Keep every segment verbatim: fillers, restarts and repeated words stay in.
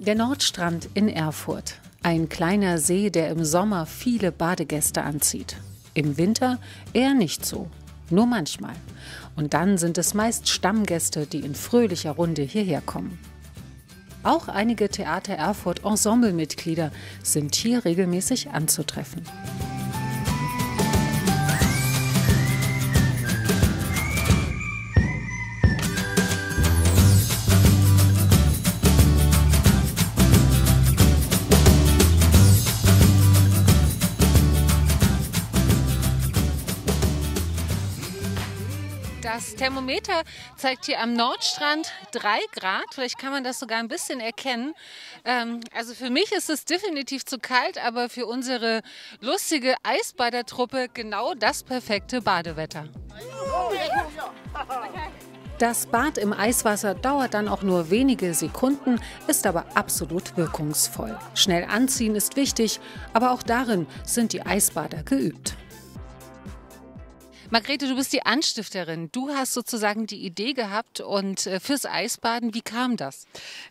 Der Nordstrand in Erfurt. Ein kleiner See, der im Sommer viele Badegäste anzieht. Im Winter eher nicht so, nur manchmal. Und dann sind es meist Stammgäste, die in fröhlicher Runde hierher kommen. Auch einige Theater Erfurt Ensemblemitglieder sind hier regelmäßig anzutreffen. Das Thermometer zeigt hier am Nordstrand drei Grad. Vielleicht kann man das sogar ein bisschen erkennen. Ähm, also für mich ist es definitiv zu kalt, aber für unsere lustige Eisbadertruppe genau das perfekte Badewetter. Das Bad im Eiswasser dauert dann auch nur wenige Sekunden, ist aber absolut wirkungsvoll. Schnell anziehen ist wichtig, aber auch darin sind die Eisbader geübt. Margrethe, du bist die Anstifterin. Du hast sozusagen die Idee gehabt und äh, fürs Eisbaden. Wie kam das?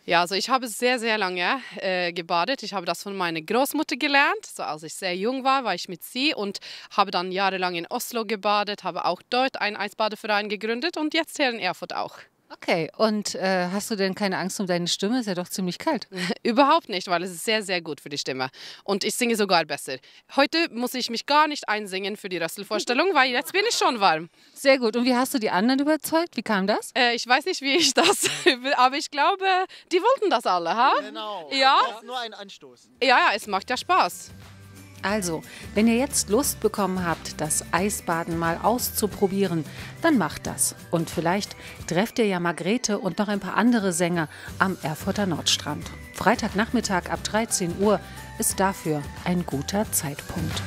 Ja, also ich habe sehr, sehr lange äh, gebadet. Ich habe das von meiner Großmutter gelernt. So, als ich sehr jung war, war ich mit sie und habe dann jahrelang in Oslo gebadet, habe auch dort einen Eisbadeverein gegründet und jetzt hier in Erfurt auch. Okay, und äh, hast du denn keine Angst um deine Stimme? Ist ja doch ziemlich kalt. Überhaupt nicht, weil es ist sehr, sehr gut für die Stimme. Und ich singe sogar besser. Heute muss ich mich gar nicht einsingen für die Rasselvorstellung, weil jetzt bin ich schon warm. Sehr gut. Und wie hast du die anderen überzeugt? Wie kam das? Äh, ich weiß nicht, wie ich das... aber ich glaube, die wollten das alle, ha? Genau. Ja? Das ist nur ein Anstoß. Ja, ja, es macht ja Spaß. Also, wenn ihr jetzt Lust bekommen habt, das Eisbaden mal auszuprobieren, dann macht das. Und vielleicht trefft ihr ja Margrethe und noch ein paar andere Sänger am Erfurter Nordstrand. Freitagnachmittag ab dreizehn Uhr ist dafür ein guter Zeitpunkt.